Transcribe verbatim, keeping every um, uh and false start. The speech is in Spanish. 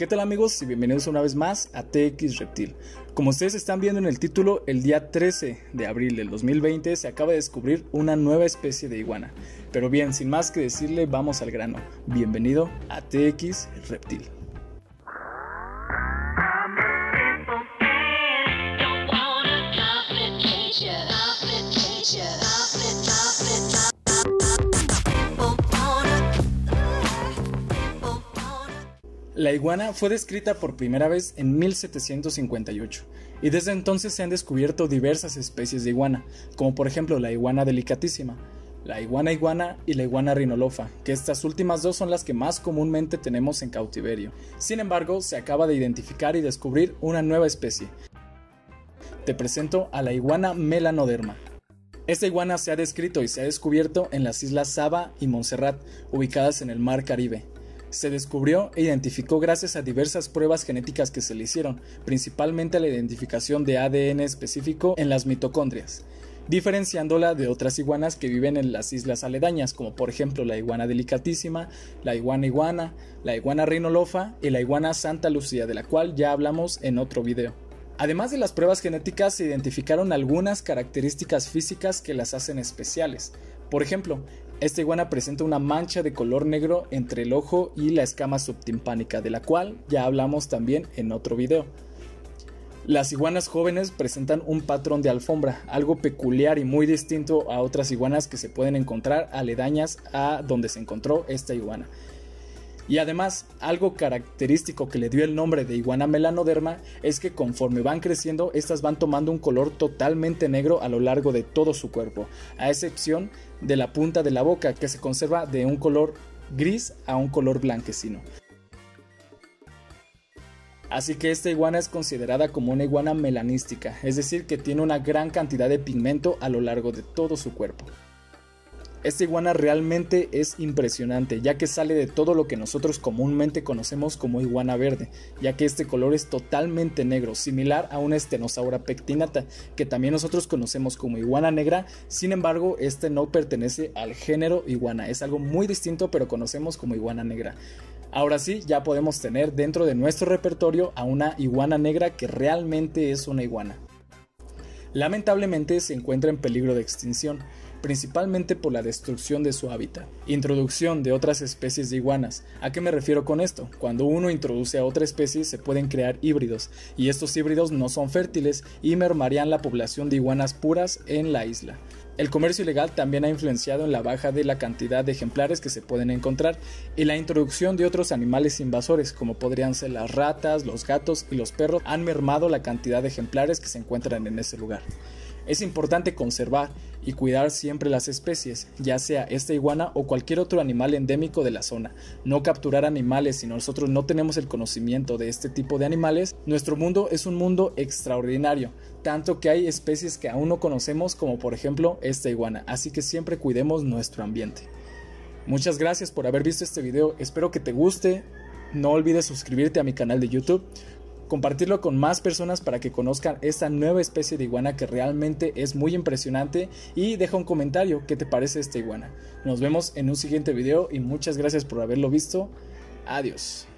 ¿Qué tal amigos? Y bienvenidos una vez más a T X Reptil. Como ustedes están viendo en el título, el día trece de abril del dos mil veinte se acaba de descubrir una nueva especie de iguana. Pero bien, sin más que decirle, vamos al grano. Bienvenido a T X Reptil. La iguana fue descrita por primera vez en mil setecientos cincuenta y ocho y desde entonces se han descubierto diversas especies de iguana, como por ejemplo la iguana delicatísima, la iguana iguana y la iguana rinolofa, que estas últimas dos son las que más comúnmente tenemos en cautiverio. Sin embargo, se acaba de identificar y descubrir una nueva especie. Te presento a la iguana melanoderma. Esta iguana se ha descrito y se ha descubierto en las islas Saba y Montserrat, ubicadas en el mar Caribe. Se descubrió e identificó gracias a diversas pruebas genéticas que se le hicieron, principalmente la identificación de A D N específico en las mitocondrias, diferenciándola de otras iguanas que viven en las islas aledañas, como por ejemplo la iguana delicatísima, la iguana iguana, la iguana rinolofa y la iguana Santa Lucía, de la cual ya hablamos en otro video. Además de las pruebas genéticas, se identificaron algunas características físicas que las hacen especiales. Por ejemplo, esta iguana presenta una mancha de color negro entre el ojo y la escama subtimpánica, de la cual ya hablamos también en otro video. Las iguanas jóvenes presentan un patrón de alfombra, algo peculiar y muy distinto a otras iguanas que se pueden encontrar aledañas a donde se encontró esta iguana. Y además, algo característico que le dio el nombre de iguana melanoderma es que conforme van creciendo, estas van tomando un color totalmente negro a lo largo de todo su cuerpo, a excepción de la punta de la boca, que se conserva de un color gris a un color blanquecino. Así que esta iguana es considerada como una iguana melanística, es decir, que tiene una gran cantidad de pigmento a lo largo de todo su cuerpo. Esta iguana realmente es impresionante, ya que sale de todo lo que nosotros comúnmente conocemos como iguana verde, ya que este color es totalmente negro, similar a una Stenosaura pectinata, que también nosotros conocemos como iguana negra. Sin embargo, este no pertenece al género iguana, es algo muy distinto, pero conocemos como iguana negra. Ahora sí, ya podemos tener dentro de nuestro repertorio a una iguana negra que realmente es una iguana. Lamentablemente se encuentra en peligro de extinción, principalmente por la destrucción de su hábitat. Introducción de otras especies de iguanas. ¿A qué me refiero con esto? Cuando uno introduce a otra especie se pueden crear híbridos, y estos híbridos no son fértiles y mermarían la población de iguanas puras en la isla. El comercio ilegal también ha influenciado en la baja de la cantidad de ejemplares que se pueden encontrar, y la introducción de otros animales invasores, como podrían ser las ratas, los gatos y los perros, han mermado la cantidad de ejemplares que se encuentran en ese lugar. Es importante conservar y cuidar siempre las especies, ya sea esta iguana o cualquier otro animal endémico de la zona. No capturar animales. Si nosotros no tenemos el conocimiento de este tipo de animales, nuestro mundo es un mundo extraordinario, tanto que hay especies que aún no conocemos, como por ejemplo esta iguana, así que siempre cuidemos nuestro ambiente. Muchas gracias por haber visto este video, espero que te guste, no olvides suscribirte a mi canal de YouTube, compartirlo con más personas para que conozcan esta nueva especie de iguana que realmente es muy impresionante, y deja un comentario qué te parece esta iguana. Nos vemos en un siguiente video y muchas gracias por haberlo visto. Adiós.